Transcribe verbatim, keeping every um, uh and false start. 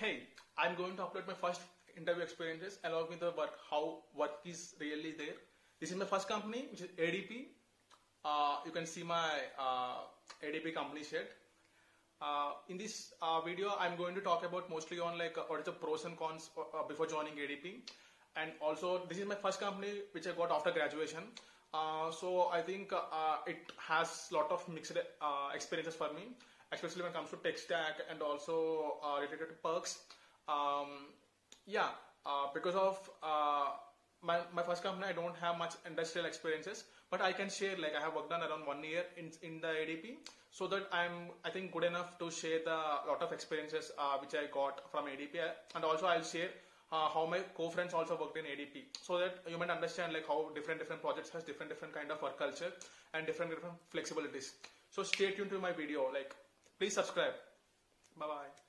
hey, I'm going to upload my first interview experiences along with the work, how work is really there. This is my first company, which is A D P. Uh, you can see my uh, A D P company sheet. Uh, in this uh, video, I'm going to talk about mostly on like uh, what is the pros and cons uh, before joining A D P. And also, this is my first company which I got after graduation. Uh, so I think uh, it has lot of mixed uh, experiences for me, especially when it comes to tech stack and also uh, related to perks. Um, yeah, uh, because of uh, my, my first company, I don't have much industrial experiences, but I can share, like I have worked on around one year in, in the A D P, so that I'm, I think, good enough to share the lot of experiences uh, which I got from A D P, and also I'll share Uh, how my co-friends also worked in A D P, so that you might understand like how different different projects has different different kind of work culture and different different flexibilities. So stay tuned to my video. Like, please subscribe. Bye bye.